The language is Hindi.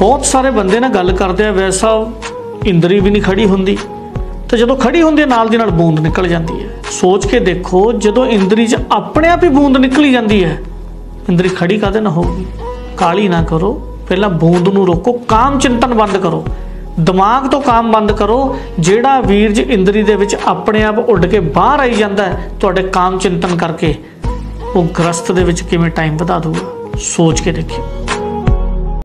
बहुत सारे बंदे ना गल करते हैं वैसा इंद्री भी नहीं खड़ी होंगी तो जो खड़ी होंगी नाल दी नाल बूंद निकल जाती है। सोच के देखो जो इंद्री च अपने आप ही बूंद निकली जाती है इंद्री खड़ी कदे ना होगी। काली ना करो, पहला बूंद नूं रोको, काम चिंतन बंद करो, दिमाग तो काम बंद करो। जिहड़ा वीरज इंद्री दे विच अपने आप उड़ के बाहर आई जाता है तुहाडे काम चिंतन करके वो ग्रस्त दे विच किवें टाइम वधा दूगा। सोच के देखियो।